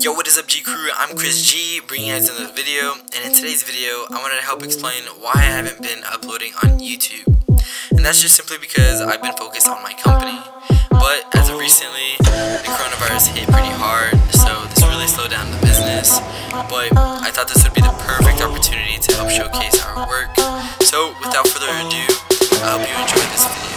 Yo, what is up, G Crew? I'm Chris G, bringing you guys another video, and in today's video, I wanted to help explain why I haven't been uploading on YouTube, and that's just simply because I've been focused on my company, but as of recently, the coronavirus hit pretty hard, so this really slowed down the business, but I thought this would be the perfect opportunity to help showcase our work, so without further ado, I hope you enjoy this video.